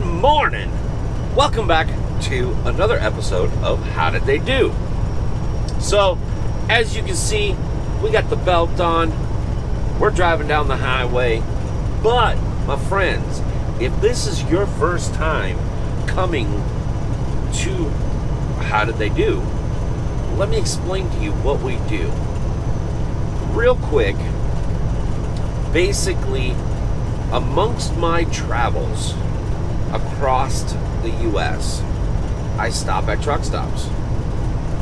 Good morning! Welcome back to another episode of How Did They Do? So, as you can see, we got the belt on. We're driving down the highway. But, my friends, if this is your first time coming to How Did They Do, let me explain to you what we do. Real quick, basically, amongst my travels across the U.S., I stop at truck stops.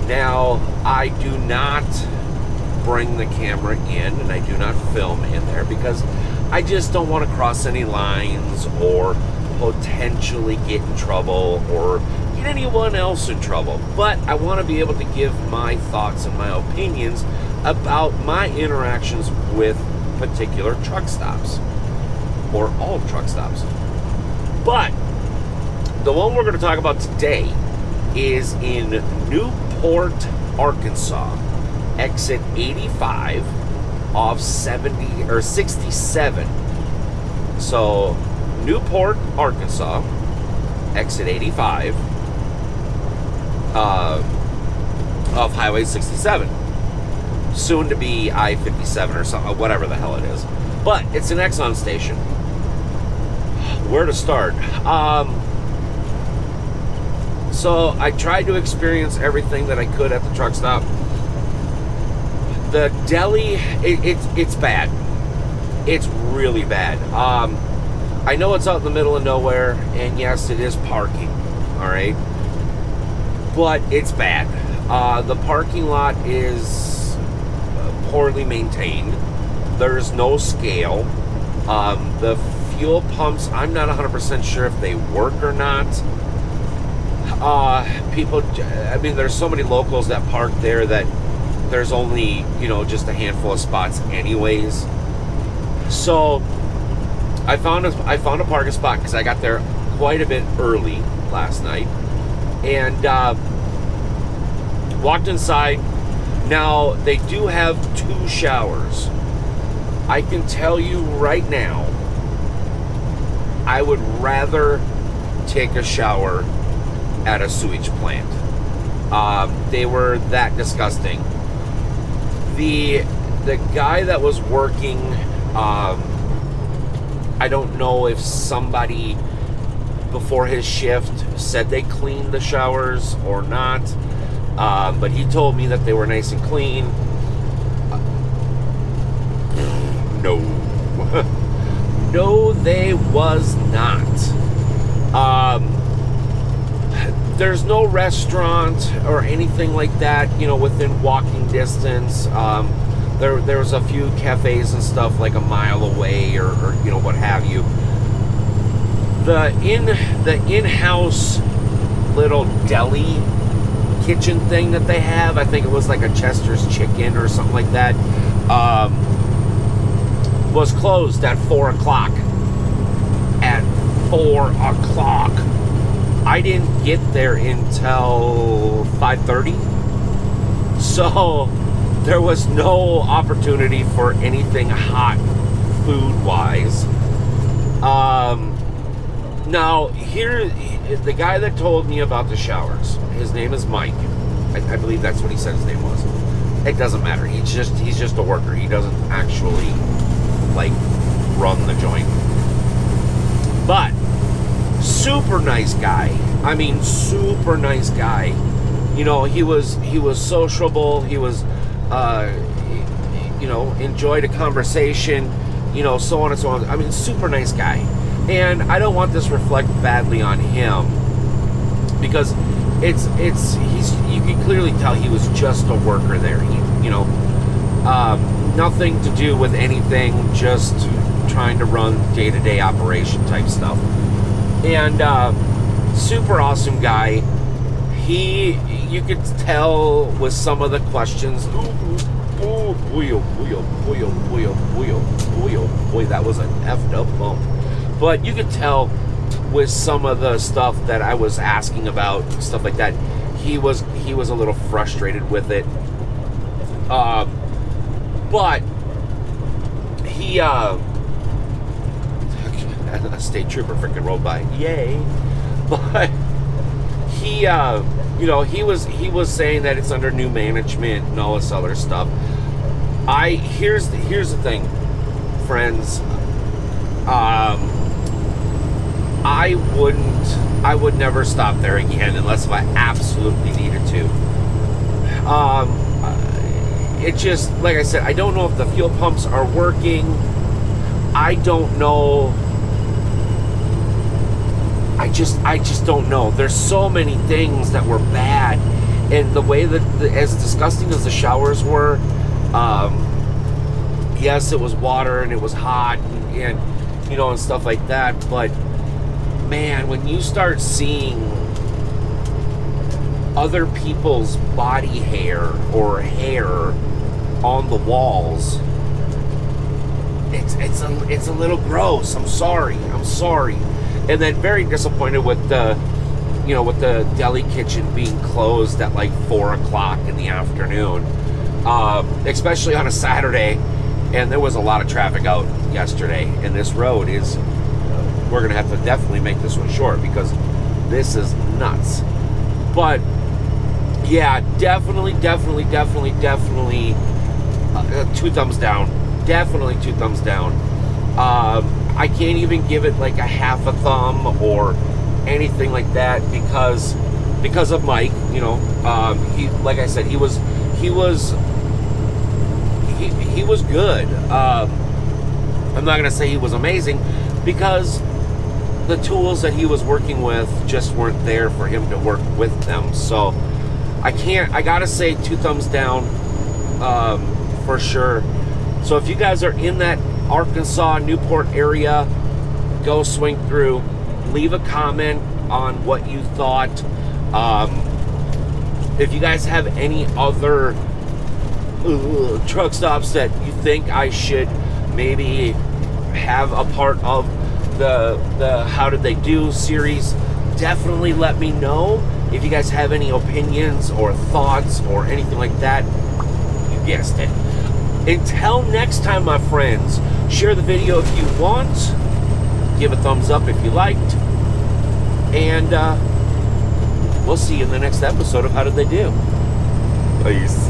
Now, I do not bring the camera in, and I do not film in there because I just don't want to cross any lines or potentially get in trouble or get anyone else in trouble. But I want to be able to give my thoughts and my opinions about my interactions with particular truck stops, or all truck stops. But the one we're going to talk about today is in Newport, Arkansas, exit 85 off 70 or 67. So Newport, Arkansas, exit 85 off Highway 67, soon to be I-57 or something, whatever the hell it is. But it's an Exxon station. Where to start? So I tried to experience everything that I could at the truck stop. The deli, it's bad. It's really bad. I know it's out in the middle of nowhere, and yes, it is parking, all right? But it's bad. The parking lot is poorly maintained. There's no scale. The fuel pumps, I'm not 100% sure if they work or not. People, I mean, there's so many locals that park there that there's only, you know, just a handful of spots anyways. So I found a parking spot because I got there quite a bit early last night and walked inside. Now, they do have two showers. I can tell you right now, I would rather take a shower at a sewage plant. They were that disgusting. The guy that was working, I don't know if somebody before his shift said they cleaned the showers or not, but he told me that they were nice and clean. No. No, they was not. There's no restaurant or anything like that, you know, within walking distance. There was a few cafes and stuff like a mile away or you know, what have you. The in-house little deli kitchen thing that they have, I think it was like a Chester's chicken or something like that, was closed at 4 o'clock. At 4 o'clock. I didn't get there until 5:30. So there was no opportunity for anything hot food-wise. Now, here, the guy that told me about the showers, his name is Mike. I believe that's what he said his name was. It doesn't matter. He's just a worker. He doesn't actually, like, run the joint. But super nice guy. I mean, super nice guy. You know, he was sociable. He was, you know, enjoyed a conversation, you know, so on and so on. I mean, super nice guy. And I don't want this to reflect badly on him because you can clearly tell he was just a worker there. He, you know, nothing to do with anything, just trying to run day-to-day operation type stuff. And super awesome guy. He, you could tell with some of the questions. Ooh, boy, oh, boy, oh, boy, oh, boy, oh, boy, oh, boy, oh, boy, that was an effed up bump. But you could tell with some of the stuff that I was asking about, stuff like that, he was a little frustrated with it. But he a state trooper freaking rolled by. Yay! But he, you know, he was saying that it's under new management and all this other stuff. Here's the thing, friends. I would never stop there again unless if I absolutely needed to. It just, like I said, I don't know if the fuel pumps are working. I don't know. I just don't know. There's so many things that were bad, and the way that, as disgusting as the showers were, yes, it was water and it was hot and you know, and stuff like that, but man, when you start seeing other people's body hair or hair on the walls, it's a little gross. I'm sorry. And then very disappointed with the, you know, with the deli kitchen being closed at like 4 o'clock in the afternoon, especially on a Saturday. And there was a lot of traffic out yesterday, and this road is, we're gonna have to definitely make this one short because this is nuts. But yeah, definitely two thumbs down. Definitely two thumbs down. I can't even give it like a half a thumb or anything like that because of Mike. You know, he, like I said, he was good. I'm not gonna say he was amazing because the tools that he was working with just weren't there for him to work with them. So I gotta say two thumbs down for sure. So if you guys are in that Arkansas, Newport area, go swing through, leave a comment on what you thought. If you guys have any other truck stops that you think I should maybe have a part of the How Did They Do series, definitely let me know. If you guys have any opinions or thoughts or anything like that, you guessed it. Until next time, my friends, share the video if you want, give a thumbs up if you liked, and we'll see you in the next episode of How Did They Do. Peace.